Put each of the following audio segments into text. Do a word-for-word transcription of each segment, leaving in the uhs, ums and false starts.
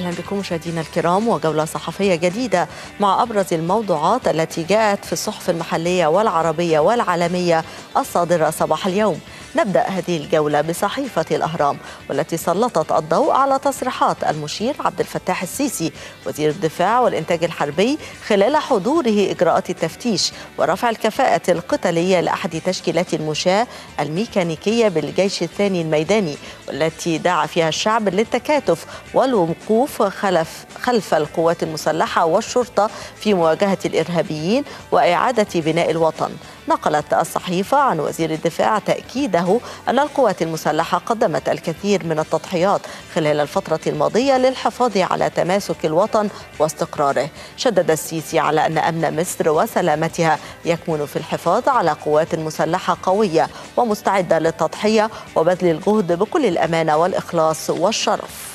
أهلا بكم مشاهدينا الكرام، وجولة صحفية جديدة مع أبرز الموضوعات التي جاءت في الصحف المحلية والعربية والعالمية الصادرة صباح اليوم. نبدأ هذه الجولة بصحيفة الأهرام، والتي سلطت الضوء على تصريحات المشير عبد الفتاح السيسي وزير الدفاع والإنتاج الحربي خلال حضوره إجراءات التفتيش ورفع الكفاءة القتالية لأحد تشكيلات المشاة الميكانيكية بالجيش الثاني الميداني، والتي دعا فيها الشعب للتكاتف والوقوف خلف خلف القوات المسلحة والشرطة في مواجهة الإرهابيين وإعادة بناء الوطن. نقلت الصحيفة عن وزير الدفاع تأكيده أن القوات المسلحة قدمت الكثير من التضحيات خلال الفترة الماضية للحفاظ على تماسك الوطن واستقراره. شدد السيسي على أن أمن مصر وسلامتها يكمن في الحفاظ على قوات مسلحة قوية ومستعدة للتضحية وبذل الجهد بكل الأمانة والإخلاص والشرف.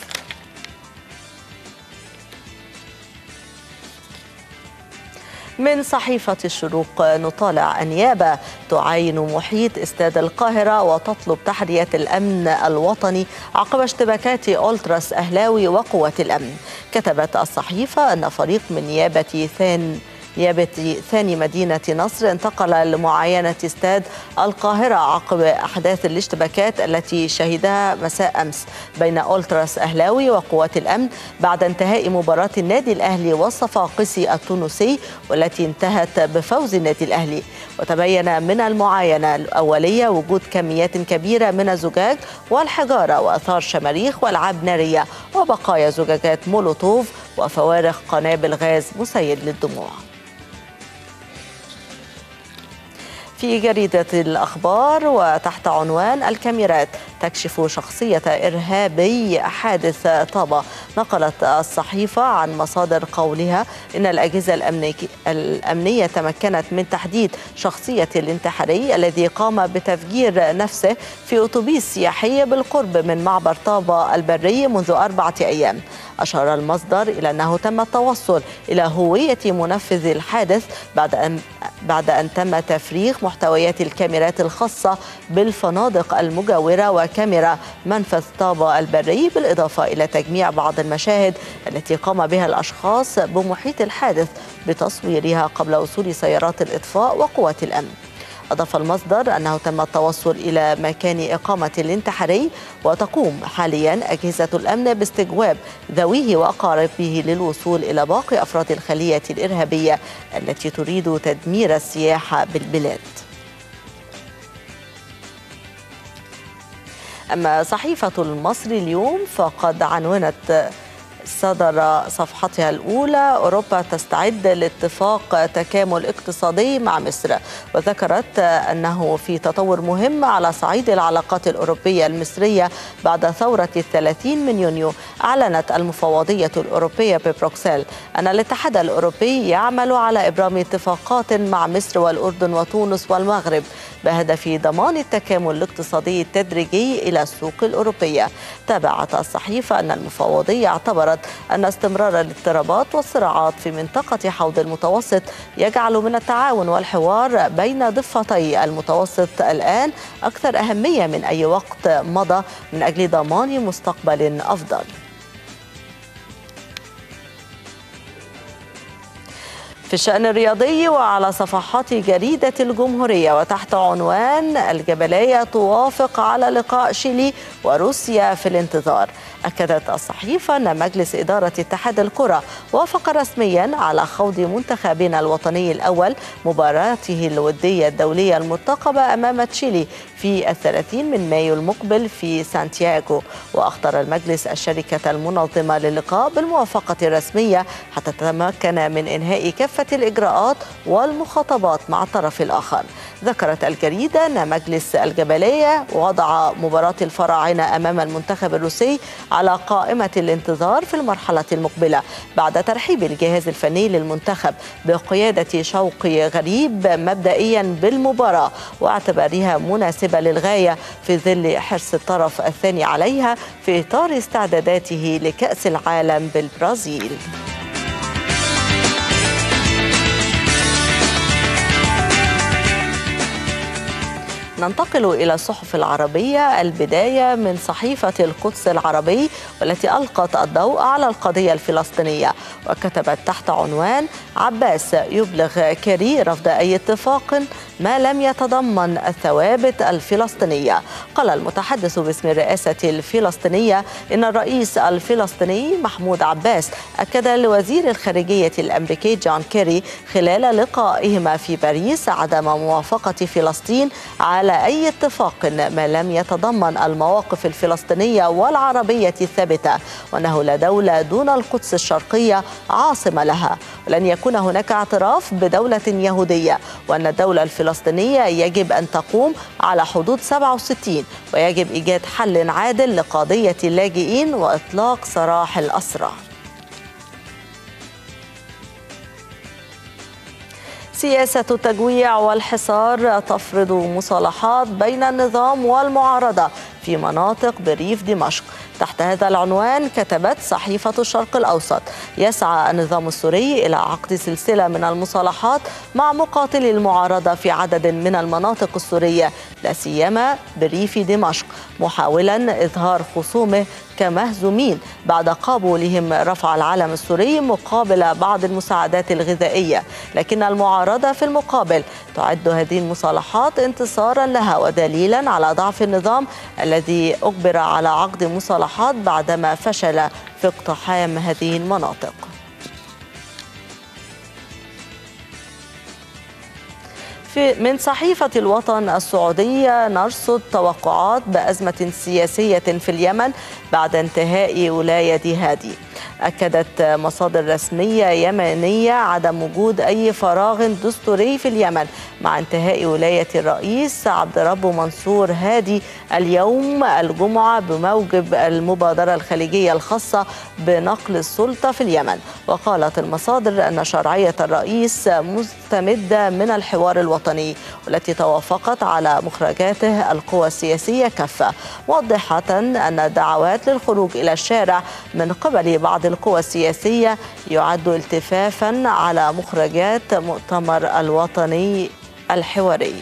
من صحيفة الشروق نطالع أنيابة تعاين محيط استاد القاهرة وتطلب تحرية الأمن الوطني عقب اشتباكات أولتراس أهلاوي وقوات الأمن. كتبت الصحيفة أن فريق من نيابة ثان نيابة ثاني مدينة نصر انتقل لمعاينة استاد القاهرة عقب أحداث الاشتباكات التي شهدها مساء أمس بين أولتراس أهلاوي وقوات الأمن بعد انتهاء مباراة النادي الأهلي والصفاقسي التونسي، والتي انتهت بفوز النادي الأهلي. وتبين من المعاينة الأولية وجود كميات كبيرة من الزجاج والحجارة وأثار شماريخ والعاب نارية وبقايا زجاجات مولوتوف وفوارق قنابل غاز مسيل للدموع. في جريدة الأخبار وتحت عنوان الكاميرات تكشف شخصية إرهابي حادث طابا، نقلت الصحيفة عن مصادر قولها إن الأجهزة الأمنية تمكنت من تحديد شخصية الانتحاري الذي قام بتفجير نفسه في أتوبيس سياحي بالقرب من معبر طابا البري منذ أربعة أيام. أشار المصدر إلى أنه تم التوصل إلى هوية منفذ الحادث بعد أن بعد أن تم تفريغ محتويات الكاميرات الخاصة بالفنادق المجاورة وكاميرا منفذ طابا البري، بالإضافة إلى تجميع بعض المشاهد التي قام بها الأشخاص بمحيط الحادث بتصويرها قبل وصول سيارات الإطفاء وقوات الأمن. أضاف المصدر أنه تم التوصل إلى مكان إقامة الانتحاري، وتقوم حاليا أجهزة الأمن باستجواب ذويه وأقاربه للوصول إلى باقي أفراد الخلية الإرهابية التي تريد تدمير السياحة بالبلاد. أما صحيفة المصري اليوم فقد عنونت صدر صفحتها الأولى أوروبا تستعد لاتفاق تكامل اقتصادي مع مصر، وذكرت أنه في تطور مهم على صعيد العلاقات الأوروبية المصرية بعد ثورة الثلاثين من يونيو. أعلنت المفوضية الأوروبية ببروكسل أن الاتحاد الأوروبي يعمل على إبرام اتفاقات مع مصر والأردن وتونس والمغرب بهدف ضمان التكامل الاقتصادي التدريجي إلى السوق الأوروبية. تابعت الصحيفة أن المفوضية اعتبرت أن استمرار الاضطرابات والصراعات في منطقة حوض المتوسط يجعل من التعاون والحوار بين ضفتي المتوسط الآن أكثر أهمية من أي وقت مضى من أجل ضمان مستقبل أفضل. في الشأن الرياضي وعلى صفحات جريدة الجمهورية وتحت عنوان الجبلية توافق على لقاء شيلي وروسيا في الانتظار، أكدت الصحيفة أن مجلس إدارة اتحاد الكرة وافق رسميا على خوض منتخبنا الوطني الأول مباراته الودية الدولية المرتقبة أمام تشيلي في الثلاثين من مايو المقبل في سانتياغو، وأخطر المجلس الشركة المنظمة للقاء بالموافقة الرسمية حتى تمكن من إنهاء كافة الإجراءات والمخاطبات مع الطرف الآخر. ذكرت الجريدة أن مجلس الجبلية وضع مباراة الفراعنة أمام المنتخب الروسي على قائمة الانتظار في المرحلة المقبلة بعد ترحيب الجهاز الفني للمنتخب بقيادة شوقي غريب مبدئيا بالمباراة واعتبارها مناسبة للغاية في ظل حرص الطرف الثاني عليها في إطار استعداداته لكأس العالم بالبرازيل. ننتقل إلى الصحف العربية، البداية من صحيفة القدس العربي والتي ألقت الضوء على القضية الفلسطينية. وكتبت تحت عنوان عباس يبلغ كيري رفض أي اتفاق ما لم يتضمن الثوابت الفلسطينية. قال المتحدث باسم الرئاسة الفلسطينية إن الرئيس الفلسطيني محمود عباس أكد لوزير الخارجية الأمريكي جون كيري خلال لقائهما في باريس عدم موافقة فلسطين على أي اتفاق ما لم يتضمن المواقف الفلسطينية والعربية الثابتة، وأنه لا دولة دون القدس الشرقية عاصمة لها، ولن يكون هناك اعتراف بدولة يهودية، وأن الدولة الفلسطينية يجب أن تقوم على حدود سبعة وستين، ويجب إيجاد حل عادل لقضية اللاجئين وإطلاق سراح الأسرى. سياسة التجويع والحصار تفرض مصالحات بين النظام والمعارضة في مناطق بريف دمشق. تحت هذا العنوان كتبت صحيفة الشرق الأوسط: يسعى النظام السوري إلى عقد سلسلة من المصالحات مع مقاتلي المعارضة في عدد من المناطق السورية، لا سيما بريف دمشق، محاولا إظهار خصومه كمهزومين بعد قبولهم رفع العلم السوري مقابل بعض المساعدات الغذائية. لكن المعارضة في المقابل تعد هذه المصالحات انتصارا لها ودليلا على ضعف النظام الذي أجبر على عقد مصالحات بعدما فشل في اقتحام هذه المناطق. من صحيفة الوطن السعودية نرصد توقعات بأزمة سياسية في اليمن بعد انتهاء ولاية هادي. أكدت مصادر رسمية يمنية عدم وجود أي فراغ دستوري في اليمن مع انتهاء ولاية الرئيس عبد ربه منصور هادي اليوم الجمعة بموجب المبادرة الخليجية الخاصة بنقل السلطة في اليمن. وقالت المصادر أن شرعية الرئيس مستمدة من الحوار الوطني والتي توافقت على مخرجاته القوى السياسية كافة، موضحة أن الدعوات للخروج إلى الشارع من قبل بعض القوى السياسية يعد التفافا على مخرجات مؤتمر الوطني الحواري.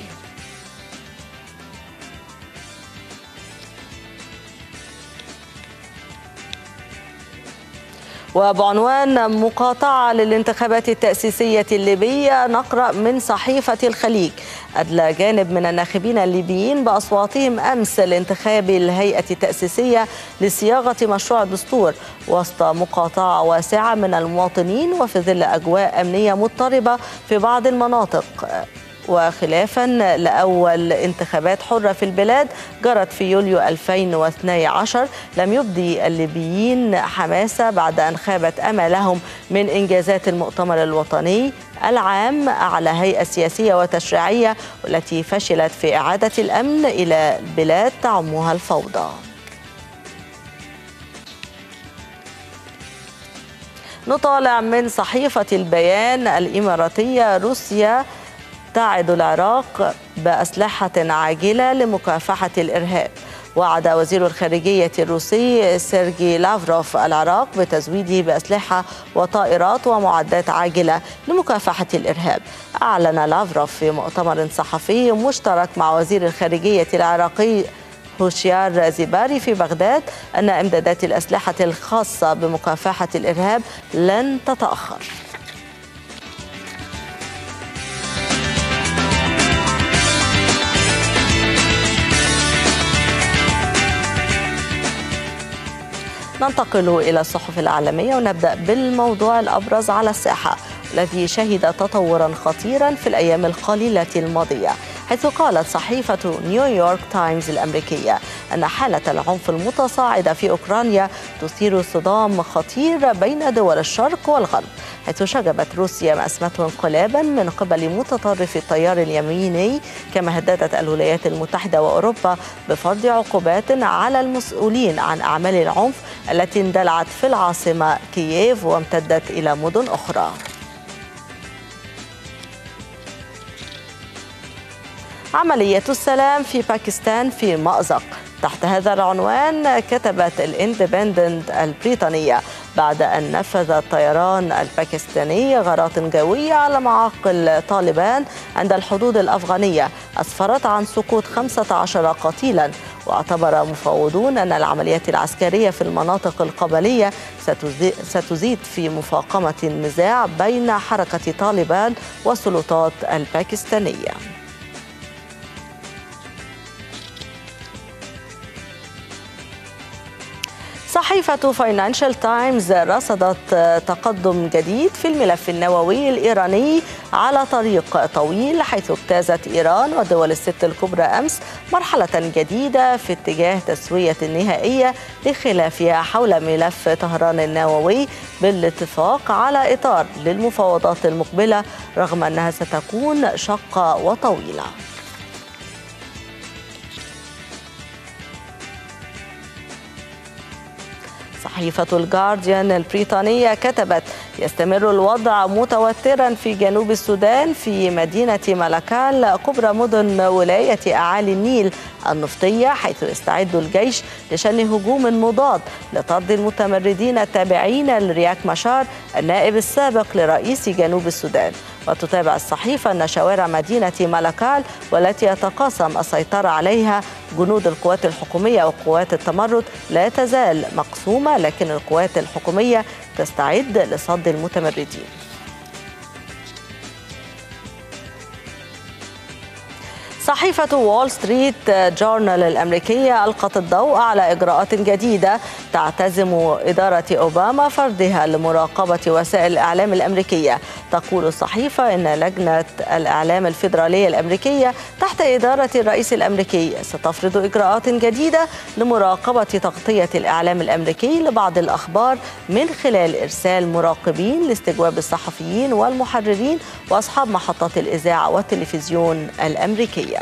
وبعنوان مقاطعة للانتخابات التأسيسية الليبية نقرأ من صحيفة الخليج: أدلى جانب من الناخبين الليبيين بأصواتهم أمس لانتخاب الهيئة التأسيسية لصياغة مشروع الدستور وسط مقاطعة واسعة من المواطنين وفي ظل أجواء أمنية مضطربة في بعض المناطق. وخلافا لأول انتخابات حرة في البلاد جرت في يوليو ألفين واثني عشر، لم يبدي الليبيين حماسة بعد أن خابت أملهم من إنجازات المؤتمر الوطني العام على هيئة سياسية وتشريعية والتي فشلت في إعادة الأمن إلى بلاد تعمها الفوضى. نطالع من صحيفة البيان الإماراتية: روسيا تعد العراق بأسلحة عاجلة لمكافحة الإرهاب. وعد وزير الخارجية الروسي سيرجي لافروف العراق بتزويده بأسلحة وطائرات ومعدات عاجلة لمكافحة الإرهاب. أعلن لافروف في مؤتمر صحفي مشترك مع وزير الخارجية العراقي هوشيار زيباري في بغداد أن إمدادات الأسلحة الخاصة بمكافحة الإرهاب لن تتأخر. ننتقل إلى الصحف العالمية ونبدأ بالموضوع الأبرز على الساحة الذي شهد تطورا خطيرا في الأيام القليلة الماضية، حيث قالت صحيفة نيويورك تايمز الأمريكية أن حالة العنف المتصاعدة في أوكرانيا تثير صدام خطير بين دول الشرق والغرب، حيث شجبت روسيا ما أسمته انقلابا من قبل متطرفي التيار اليميني، كما هددت الولايات المتحدة وأوروبا بفرض عقوبات على المسؤولين عن أعمال العنف التي اندلعت في العاصمة كييف وامتدت إلى مدن أخرى. عملية السلام في باكستان في مأزق. تحت هذا العنوان كتبت الاندبندنت البريطانية: بعد أن نفذ الطيران الباكستاني غارات جوية على معاقل طالبان عند الحدود الأفغانية أسفرت عن سقوط خمسة عشر قتيلا واعتبر مفاوضون أن العمليات العسكرية في المناطق القبلية ستزيد في مفاقمة النزاع بين حركة طالبان والسلطات الباكستانية. صحيفة فاينانشال تايمز رصدت تقدم جديد في الملف النووي الإيراني على طريق طويل، حيث اجتازت إيران والدول الست الكبرى أمس مرحلة جديدة في اتجاه تسوية نهائية لخلافها حول ملف طهران النووي بالاتفاق على إطار للمفاوضات المقبلة، رغم أنها ستكون شاقة وطويلة. صحيفة الغارديان البريطانية كتبت: يستمر الوضع متوترا في جنوب السودان في مدينة مالاكال كبرى مدن ولاية أعالي النيل النفطية، حيث يستعد الجيش لشن هجوم مضاد لطرد المتمردين التابعين لرياك مشار النائب السابق لرئيس جنوب السودان. وتتابع الصحيفة أن شوارع مدينة مالاكال والتي يتقاسم السيطرة عليها جنود القوات الحكومية وقوات التمرد لا تزال مقسومة، لكن القوات الحكومية تستعد لصد المتمردين. صحيفة وول ستريت جورنال الأمريكية ألقت الضوء على إجراءات جديدة تعتزم إدارة أوباما فرضها لمراقبة وسائل الإعلام الأمريكية. تقول الصحيفة إن لجنة الإعلام الفيدرالية الأمريكية تحت إدارة الرئيس الأمريكي ستفرض إجراءات جديدة لمراقبة تغطية الإعلام الأمريكي لبعض الأخبار من خلال إرسال مراقبين لاستجواب الصحفيين والمحررين وأصحاب محطات الإذاعة والتلفزيون الأمريكية.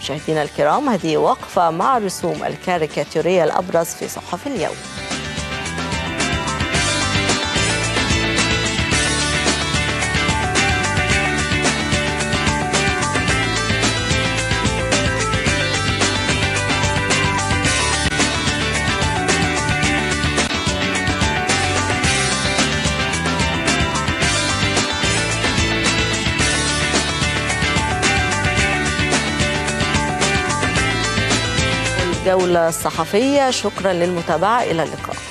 مشاهدينا الكرام، هذه وقفة مع رسوم الكاريكاتيرية الأبرز في صحف اليوم. جولة الصحفية، شكرا للمتابعة، إلى اللقاء.